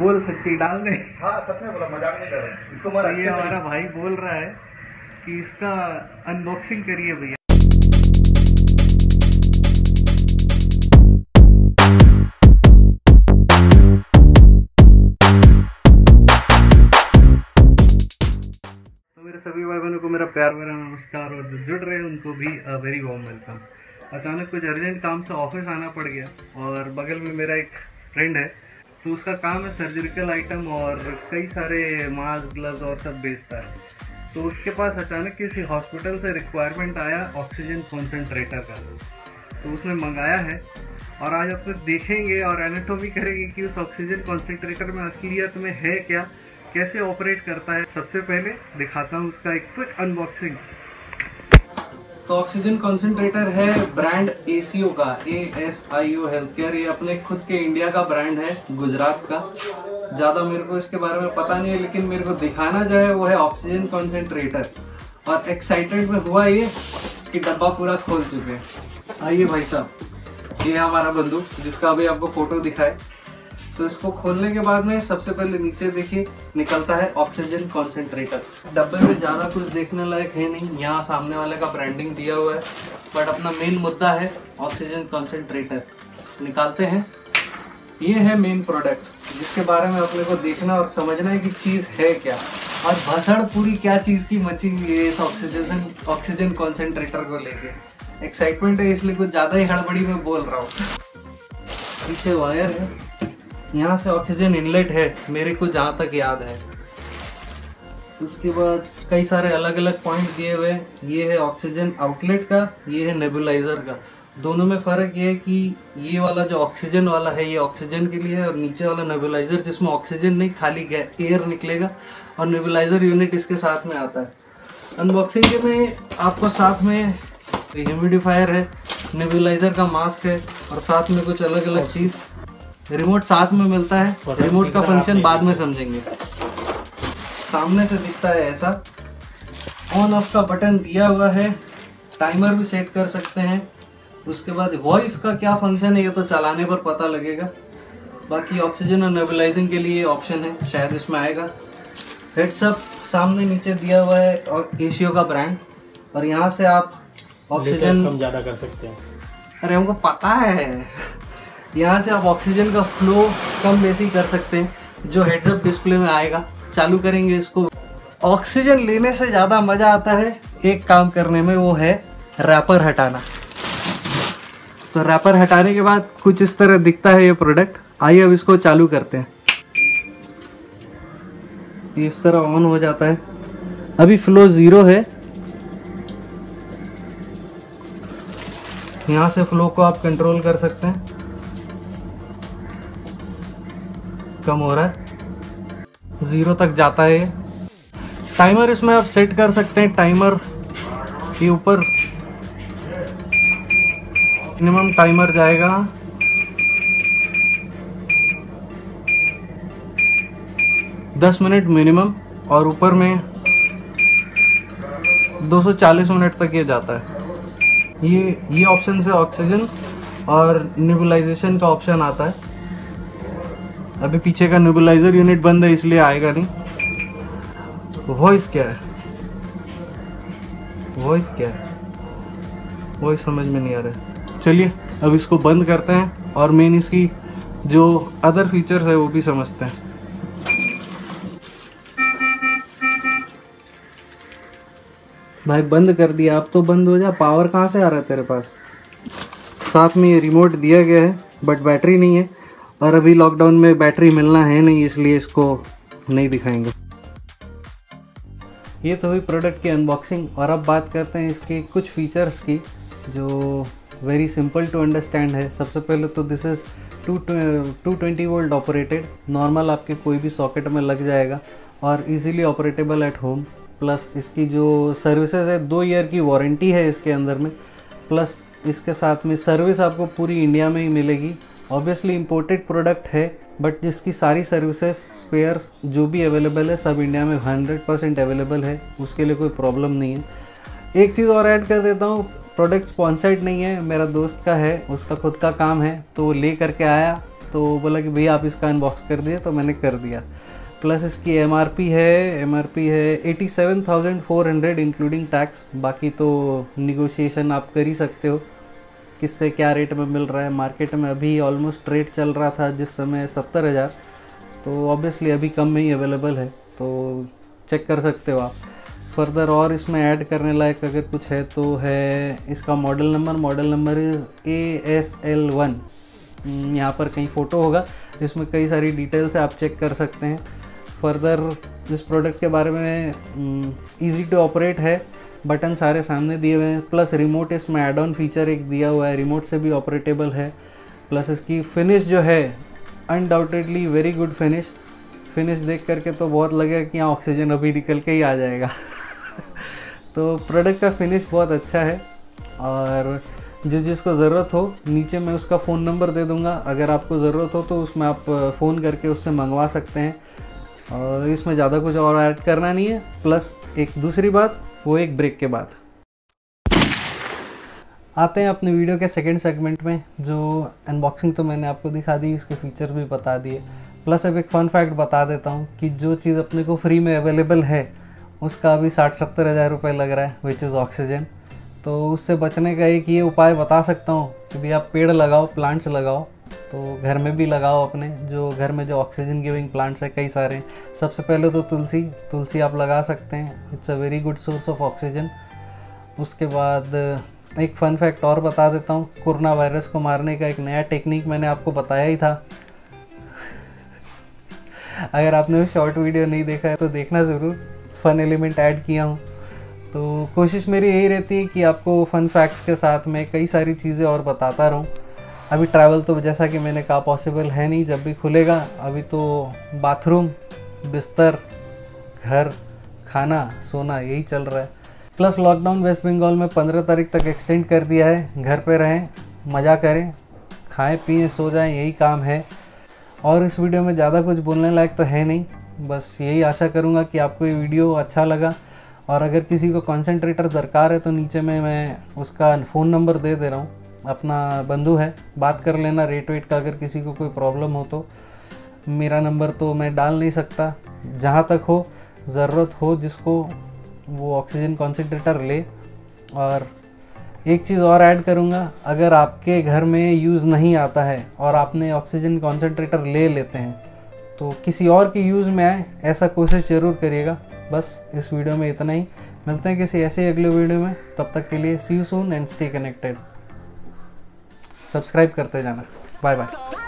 बोल सच्ची डाल दे। हाँ सच में बोला, मजाक नहीं कर रहे। इसको मारा, ये हमारा भाई बोल रहा है कि इसका अनबॉक्सिंग करिए भैया। सभी भाई बहनों को मेरा प्यार भरा नमस्कार, और जो जुड़ रहे हैं उनको भी वेरी वार्म वेलकम। अचानक कुछ अर्जेंट काम से ऑफिस आना पड़ गया, और बगल में मेरा एक फ्रेंड है तो उसका काम है सर्जिकल आइटम और कई सारे मास्क, ग्लव्स और सब बेचता है। तो उसके पास अचानक किसी हॉस्पिटल से रिक्वायरमेंट आया ऑक्सीजन कॉन्सेंट्रेटर का, तो उसने मंगाया है। और आज आप देखेंगे और एनाटॉमी करेंगे कि उस ऑक्सीजन कॉन्सेंट्रेटर में असलियत में है क्या, कैसे ऑपरेट करता है। सबसे पहले दिखाता हूँ उसका एक क्विक अनबॉक्सिंग। तो ऑक्सीजन कॉन्सेंट्रेटर है ब्रांड एसीओ का, ASIO हेल्थ केयर। ये अपने खुद के इंडिया का ब्रांड है, गुजरात का। ज़्यादा मेरे को इसके बारे में पता नहीं है, लेकिन मेरे को दिखाना जो है वो है ऑक्सीजन कॉन्सेंट्रेटर। और एक्साइटेड में हुआ ये कि डब्बा पूरा खोल चुके हैं। आइए भाई साहब, ये हमारा बंधु जिसका अभी आपको फोटो दिखाए। तो इसको खोलने के बाद में सबसे पहले नीचे देखिए निकलता है ऑक्सीजन कॉन्सेंट्रेटर। डब्बे में ज़्यादा कुछ देखने लायक है नहीं, यहाँ सामने वाले का ब्रांडिंग दिया हुआ है, बट अपना मेन मुद्दा है ऑक्सीजन कॉन्सेंट्रेटर। निकालते हैं, ये है मेन प्रोडक्ट जिसके बारे में अपने को देखना और समझना है कि चीज़ है क्या और भसड़ पूरी क्या चीज़ की मची हुई है इस ऑक्सीजन कॉन्सेंट्रेटर को लेके। एक्साइटमेंट है इसलिए कुछ ज़्यादा ही हड़बड़ी में बोल रहा हूँ। पीछे वायर है, यहाँ से ऑक्सीजन इनलेट है मेरे को जहाँ तक याद है। उसके बाद कई सारे अलग अलग पॉइंट दिए हुए, ये है ऑक्सीजन आउटलेट का, ये है नेबुलाइज़र का। दोनों में फ़र्क ये है कि ये वाला जो ऑक्सीजन वाला है ये ऑक्सीजन के लिए है, और नीचे वाला नेबुलाइज़र जिसमें ऑक्सीजन नहीं खाली एयर निकलेगा, और नेबुलाइज़र यूनिट इसके साथ में आता है। अनबॉक्सिंग में आपको साथ में ह्यूमिडिफायर है, नेबुलाइज़र का मास्क है, और साथ में कुछ अलग अलग चीज़। रिमोट साथ में मिलता है, रिमोट का फंक्शन बाद में समझेंगे। सामने से दिखता है ऐसा, ऑन ऑफ का बटन दिया हुआ है, टाइमर भी सेट कर सकते हैं। उसके बाद वॉइस का क्या फंक्शन है ये तो चलाने पर पता लगेगा। बाकी ऑक्सीजन और नेबुलाइजिंग के लिए ऑप्शन है, शायद इसमें आएगा। हेडसअप सामने नीचे दिया हुआ है, और एशियो का ब्रांड। और यहाँ से आप ऑक्सीजन कम ज़्यादा कर सकते हैं। अरे हमको पता है, यहाँ से आप ऑक्सीजन का फ्लो कम बेसी कर सकते हैं जो हेडसअप डिस्प्ले में आएगा। चालू करेंगे इसको। ऑक्सीजन लेने से ज़्यादा मज़ा आता है एक काम करने में, वो है रैपर हटाना। तो रैपर हटाने के बाद कुछ इस तरह दिखता है ये प्रोडक्ट। आइए अब इसको चालू करते हैं। इस तरह ऑन हो जाता है, अभी फ्लो 0 है। यहाँ से फ्लो को आप कंट्रोल कर सकते हैं, कम हो रहा है, 0 तक जाता है। टाइमर इसमें आप सेट कर सकते हैं, टाइमर के ऊपर मिनिमम टाइमर जाएगा। दस मिनट मिनिमम, और ऊपर में 240 मिनट तक ये जाता है। ये ऑप्शन से ऑक्सीजन और नेबुलाइजेशन का ऑप्शन आता है। अभी पीछे का नेबुलाइजर यूनिट बंद है इसलिए आएगा नहीं। वॉइस क्या है, वॉइस क्या है, वॉइस समझ में नहीं आ रहा है। चलिए अब इसको बंद करते हैं और मेन इसकी जो अदर फीचर्स है वो भी समझते हैं। भाई बंद कर दिया, अब तो बंद हो जा। पावर कहाँ से आ रहा है तेरे पास? साथ में ये रिमोट दिया गया है, बट बैटरी नहीं है, और अभी लॉकडाउन में बैटरी मिलना है नहीं, इसलिए इसको नहीं दिखाएंगे। ये तो हुई प्रोडक्ट की अनबॉक्सिंग, और अब बात करते हैं इसके कुछ फीचर्स की जो वेरी सिंपल टू अंडरस्टैंड है। सबसे पहले तो this is 220 volt operated, normal आपके कोई भी सॉकेट में लग जाएगा, और easily operable at home. Plus इसकी जो सर्विसेज है, 2 ईयर की वारंटी है इसके अंदर में। प्लस इसके साथ में सर्विस आपको पूरी इंडिया में ही मिलेगी। ऑब्वियसली इम्पोर्टेड प्रोडक्ट है, बट जिसकी सारी सर्विसेज, स्पेयर्स जो भी अवेलेबल है सब इंडिया में 100% अवेलेबल है, उसके लिए कोई प्रॉब्लम नहीं है। एक चीज़ और ऐड कर देता हूँ, प्रोडक्ट स्पॉन्सर्ड नहीं है, मेरा दोस्त का है, उसका खुद का काम है, तो वो ले करके आया। तो बोला कि भैया आप इसका अनबॉक्स कर दिए, तो मैंने कर दिया। प्लस इसकी एमआरपी है 87,400 इंक्लूडिंग टैक्स। बाकी तो निगोशिएशन आप कर ही सकते हो किससे क्या रेट में मिल रहा है। मार्केट में अभी ऑलमोस्ट रेट चल रहा था जिस समय 70,000, तो ऑब्वियसली अभी कम में ही अवेलेबल है, तो चेक कर सकते हो आप फर्दर। और इसमें ऐड करने लायक अगर कुछ है तो है इसका मॉडल नंबर इज़ ASL 1। यहाँ पर कहीं फ़ोटो होगा जिसमें कई सारी डिटेल्स है, आप चेक कर सकते हैं फर्दर। इस प्रोडक्ट के बारे में इजी टू ऑपरेट है, बटन सारे सामने दिए हुए हैं, प्लस रिमोट इसमें ऐड ऑन फीचर एक दिया हुआ है, रिमोट से भी ऑपरेटेबल है। प्लस इसकी फिनिश जो है अनडाउटेडली वेरी गुड फिनिश देख करके तो बहुत लगेगा कि यहाँ ऑक्सीजन अभी निकल के ही आ जाएगा तो प्रोडक्ट का फिनिश बहुत अच्छा है। और जिसको ज़रूरत हो, नीचे मैं उसका फ़ोन नंबर दे दूँगा, अगर आपको ज़रूरत हो तो उसमें आप फ़ोन करके उससे मंगवा सकते हैं। और इसमें ज़्यादा कुछ और ऐड करना नहीं है। प्लस एक दूसरी बात, वो एक ब्रेक के बाद आते हैं अपने वीडियो के सेकंड सेगमेंट में। जो अनबॉक्सिंग तो मैंने आपको दिखा दी, इसके फीचर भी बता दिए, प्लस अब एक फ़न फैक्ट बता देता हूँ कि जो चीज़ अपने को फ्री में अवेलेबल है उसका अभी 60-70 हज़ार रुपये लग रहा है, विच इज़ ऑक्सीजन। तो उससे बचने का एक ये उपाय बता सकता हूँ कि भैया आप पेड़ लगाओ, प्लांट्स लगाओ, तो घर में भी लगाओ अपने। जो घर में जो ऑक्सीजन गिविंग प्लांट्स हैं कई सारे, सबसे पहले तो तुलसी आप लगा सकते हैं, it's a very good source of oxygen. उसके बाद एक फ़न फैक्ट और बता देता हूँ, कोरोना वायरस को मारने का एक नया टेक्निक मैंने आपको बताया ही था अगर आपने वो शॉर्ट वीडियो नहीं देखा है तो देखना ज़रूर, फ़न एलिमेंट ऐड किया हूँ। तो कोशिश मेरी यही रहती है कि आपको फ़न फैक्ट्स के साथ में कई सारी चीज़ें और बताता रहूँ। अभी ट्रैवल तो जैसा कि मैंने कहा पॉसिबल है नहीं, जब भी खुलेगा। अभी तो बाथरूम, बिस्तर, घर, खाना, सोना, यही चल रहा है। प्लस लॉकडाउन वेस्ट बंगाल में 15 तारीख तक एक्सटेंड कर दिया है। घर पे रहें, मज़ा करें, खाएं पिएं, सो जाएं, यही काम है। और इस वीडियो में ज़्यादा कुछ बोलने लायक तो है नहीं, बस यही आशा करूँगा कि आपको ये वीडियो अच्छा लगा। और अगर किसी को कंसंट्रेटर दरकार है तो नीचे में मैं उसका फ़ोन नंबर दे दे रहा हूँ, अपना बंधु है, बात कर लेना रेट वेट का अगर किसी को कोई प्रॉब्लम हो तो। मेरा नंबर तो मैं डाल नहीं सकता, जहाँ तक हो ज़रूरत हो जिसको वो ऑक्सीजन कंसंट्रेटर ले। और एक चीज़ और ऐड करूँगा, अगर आपके घर में यूज़ नहीं आता है और आपने ऑक्सीजन कंसंट्रेटर ले लेते हैं तो किसी और की यूज़ में आए, ऐसा कोशिश ज़रूर करिएगा। बस इस वीडियो में इतना ही, मिलते हैं किसी ऐसे अगले वीडियो में। तब तक के लिए see you soon and stay connected. Subscribe करते जाना। Bye bye.